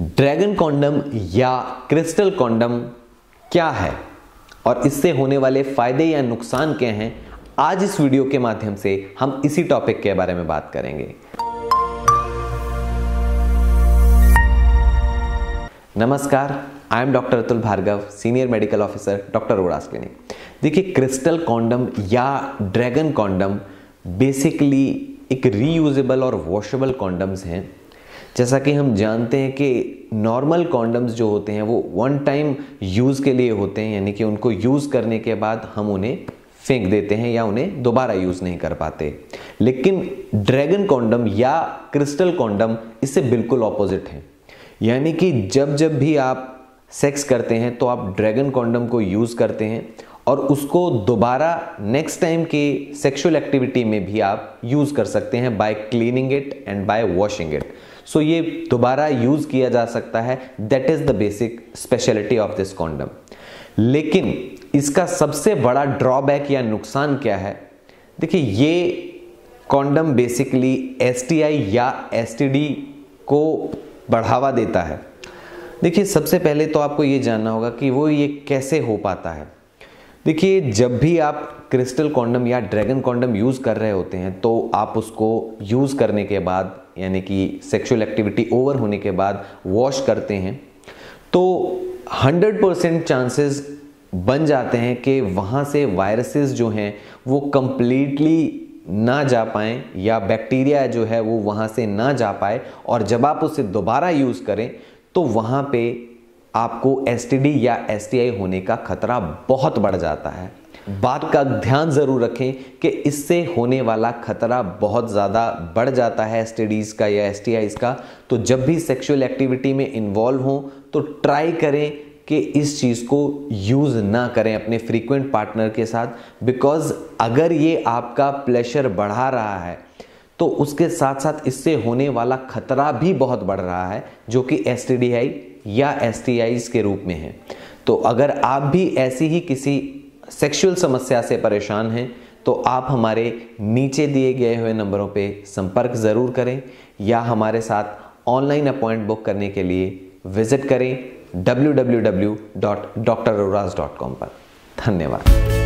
Dragon condom या crystal condom क्या है और इससे होने वाले फायदे या नुकसान क्या हैं, आज इस वीडियो के माध्यम से हम इसी टॉपिक के बारे में बात करेंगे। नमस्कार, I am doctor Atul Bhargava, senior medical officer, doctor Arora's clinic. देखिए, क्रिस्टल कॉन्डम या ड्रैगन कॉन्डम बेसिकली एक रीयूजेबल और वॉशेबल कॉन्डम्स हैं। जैसा कि हम जानते हैं कि नॉर्मल कॉन्डम्स जो होते हैं वो वन टाइम यूज़ के लिए होते हैं, यानी कि उनको यूज़ करने के बाद हम उन्हें फेंक देते हैं या उन्हें दोबारा यूज़ नहीं कर पाते। लेकिन ड्रैगन कॉन्डम या क्रिस्टल कॉन्डम इससे बिल्कुल ऑपोजिट है, यानी कि जब भी आप सेक्स करते हैं तो आप ड्रैगन कॉन्डम को यूज़ करते हैं और उसको दोबारा नेक्स्ट टाइम के सेक्सुअल एक्टिविटी में भी आप यूज़ कर सकते हैं by cleaning it and by washing it. So ये दोबारा यूज़ किया जा सकता है। That is the basic speciality of this condom. लेकिन इसका सबसे बड़ा ड्रॉबैक या नुकसान क्या है? देखिए, ये कॉन्डम बेसिकली STI या STD को बढ़ावा देता है। देखिए, सबसे पहले तो आपको ये जानना होगा कि वो ये कैसे हो पाता है। देखिए, जब भी आप क्रिस्टल कॉन्डम या ड्रैगन कॉन्डम यूज़ कर रहे होते हैं तो आप उसको यूज़ करने के बाद, यानी कि सेक्सुअल एक्टिविटी ओवर होने के बाद वॉश करते हैं, तो 100% चांसेस बन जाते हैं कि वहाँ से वायरसेस जो हैं वो कम्प्लीटली ना जा पाएँ या बैक्टीरिया जो है वो वहाँ से ना जा पाए, और जब आप उसे दोबारा यूज़ करें तो वहाँ पे आपको STD या STI होने का खतरा बहुत बढ़ जाता है। बात का ध्यान ज़रूर रखें कि इससे होने वाला खतरा बहुत ज़्यादा बढ़ जाता है STDs का या STIs का। तो जब भी सेक्सुअल एक्टिविटी में इन्वॉल्व हों तो ट्राई करें कि इस चीज़ को यूज़ ना करें अपने फ्रीक्वेंट पार्टनर के साथ, बिकॉज़ अगर ये आपका प्लेशर बढ़ा रहा है तो उसके साथ साथ इससे होने वाला खतरा भी बहुत बढ़ रहा है, जो कि STDI या STIs के रूप में है। तो अगर आप भी ऐसी ही किसी सेक्सुअल समस्या से परेशान हैं तो आप हमारे नीचे दिए गए हुए नंबरों पे संपर्क ज़रूर करें या हमारे साथ ऑनलाइन अपॉइंटमेंट बुक करने के लिए विज़िट करें www.draroras.com पर। धन्यवाद।